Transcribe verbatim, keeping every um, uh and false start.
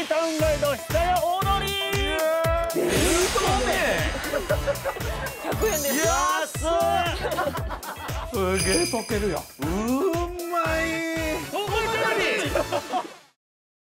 キタウンガイド久屋オードリー。ひゃくえんです。安い。すげえ溶けるやん。うー。